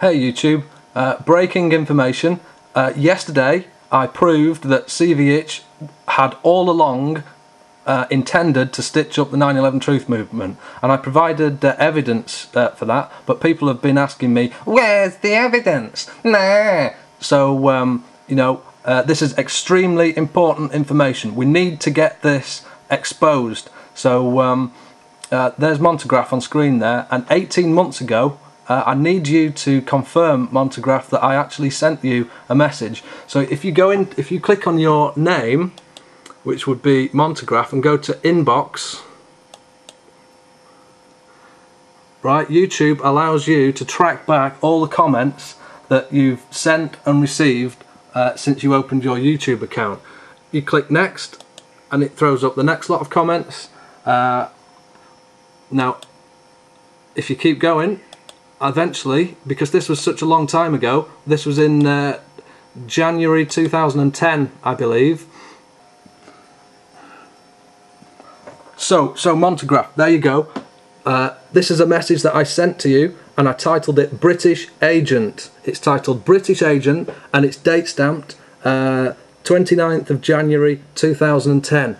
Hey YouTube, breaking information. Yesterday I proved that CVH had all along intended to stitch up the 9/11 truth movement, and I provided evidence for that, but people have been asking me, where's the evidence? Nah. So, you know, this is extremely important information. We need to get this exposed. So, there's Montagraph on screen there, and 18 months ago, I need you to confirm, Montagraph, that I actually sent you a message. So if you go in, if you click on your name, which would be Montagraph, and go to inbox, right, YouTube allows you to track back all the comments that you've sent and received since you opened your YouTube account. You click next and it throws up the next lot of comments. Now if you keep going, eventually, because this was such a long time ago, this was in January 2010, I believe. So Montagraph, there you go. This is a message that I sent to you, and I titled it British Agent. It's titled British Agent, and it's date stamped 29th of January 2010.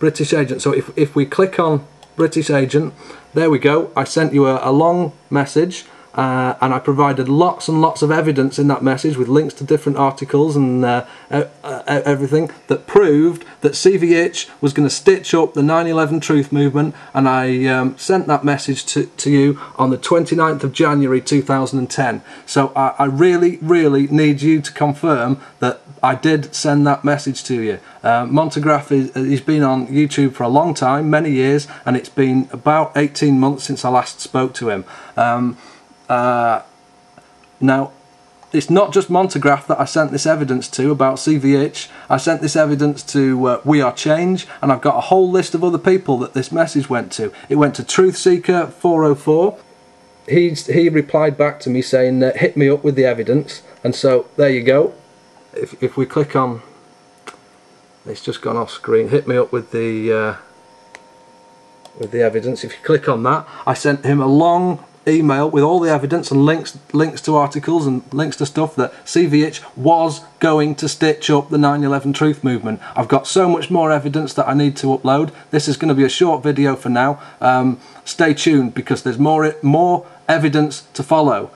British Agent. So if we click on British Agent, there we go. I sent you a long message. And I provided lots and lots of evidence in that message with links to different articles and everything that proved that CVH was going to stitch up the 9/11 truth movement, and I sent that message to you on the 29th of January 2010. So I really need you to confirm that I did send that message to you. Montagraph, he's been on YouTube for a long time, many years, and it's been about 18 months since I last spoke to him. Now, it's not just Montagraph that I sent this evidence to about CVH. I sent this evidence to We Are Change, and I've got a whole list of other people that this message went to. It went to Truthseeker404. He replied back to me saying, hit me up with the evidence. And so, there you go. If we click on... It's just gone off screen. Hit me up with the evidence. If you click on that, I sent him a long email with all the evidence and links to articles and links to stuff that CVH was going to stitch up the 9/11 truth movement. I've got so much more evidence that I need to upload. This is going to be a short video for now. Stay tuned, because there's more evidence to follow.